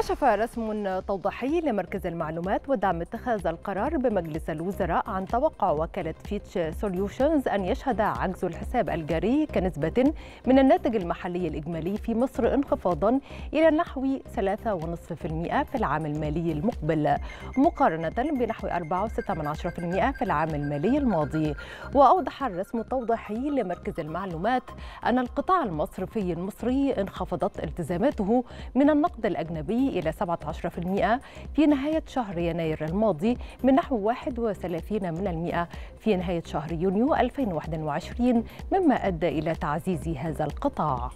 كشف رسم توضيحي لمركز المعلومات ودعم اتخاذ القرار بمجلس الوزراء عن توقع وكالة فيتش سوليوشنز أن يشهد عجز الحساب الجاري كنسبة من الناتج المحلي الإجمالي في مصر انخفاضا إلى نحو 3.5% في العام المالي المقبل مقارنة بنحو 4.6% في العام المالي الماضي. وأوضح الرسم التوضيحي لمركز المعلومات أن القطاع المصرفي المصري انخفضت التزاماته من النقد الأجنبي إلى 17% في نهاية شهر يناير الماضي من نحو 31% في نهاية شهر يونيو 2021، مما أدى إلى تعزيز هذا القطاع.